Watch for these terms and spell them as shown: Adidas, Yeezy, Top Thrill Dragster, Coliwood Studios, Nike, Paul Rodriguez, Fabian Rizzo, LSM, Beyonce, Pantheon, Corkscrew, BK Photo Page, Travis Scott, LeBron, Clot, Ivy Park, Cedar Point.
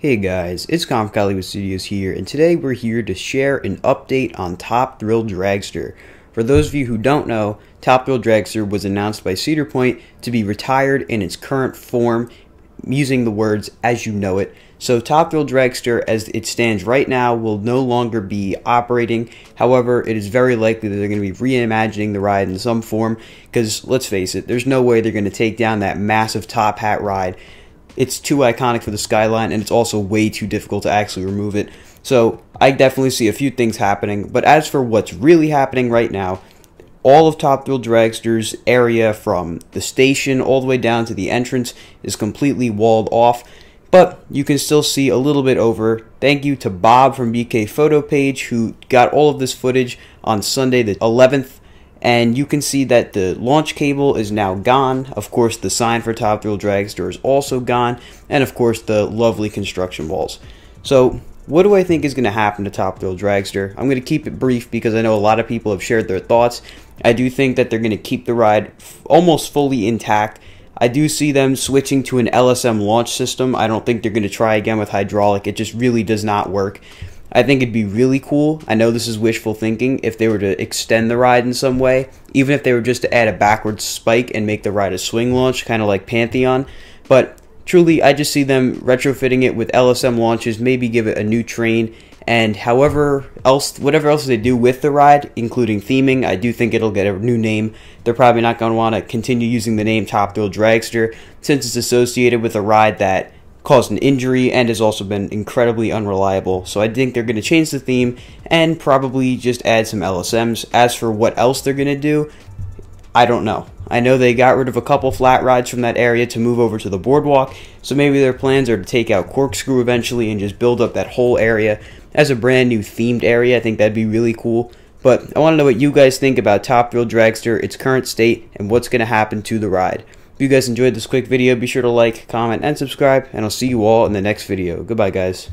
Hey guys, it's Coliwood Studios here, and today we're here to share an update on Top Thrill Dragster. For those of you who don't know, Top Thrill Dragster was announced by Cedar Point to be retired in its current form, using the words "as you know it." So Top Thrill Dragster, as it stands right now, will no longer be operating. However, it is very likely that they're going to be reimagining the ride in some form, because let's face it, there's no way they're going to take down that massive top hat ride. It's too iconic for the skyline, and it's also way too difficult to actually remove it. So I definitely see a few things happening, but as for what's really happening right now, all of Top Thrill Dragster's area from the station all the way down to the entrance is completely walled off, but you can still see a little bit over. Thank you to Bob from BK Photo Page, who got all of this footage on Sunday the 11th. And you can see that the launch cable is now gone. Of course, the sign for Top Thrill Dragster is also gone. And of course, the lovely construction walls. So what do I think is going to happen to Top Thrill Dragster? I'm going to keep it brief because I know a lot of people have shared their thoughts. I do think that they're going to keep the ride almost fully intact. I do see them switching to an LSM launch system. I don't think they're going to try again with hydraulic. It just really does not work. I think it'd be really cool, I know this is wishful thinking, if they were to extend the ride in some way, even if they were just to add a backwards spike and make the ride a swing launch, kind of like Pantheon. But truly, I just see them retrofitting it with LSM launches, maybe give it a new train, and whatever else they do with the ride, including theming, I do think it'll get a new name. They're probably not going to want to continue using the name Top Thrill Dragster, since it's associated with a ride that caused an injury and has also been incredibly unreliable. So I think they're going to change the theme and probably just add some LSMs. As for what else they're going to do, I don't know. I know they got rid of a couple flat rides from that area to move over to the boardwalk, so maybe their plans are to take out Corkscrew eventually and just build up that whole area as a brand new themed area. I think that'd be really cool. But I want to know what you guys think about Top Thrill Dragster, its current state, and what's going to happen to the ride. If you guys enjoyed this quick video, be sure to like, comment, and subscribe, and I'll see you all in the next video. Goodbye, guys.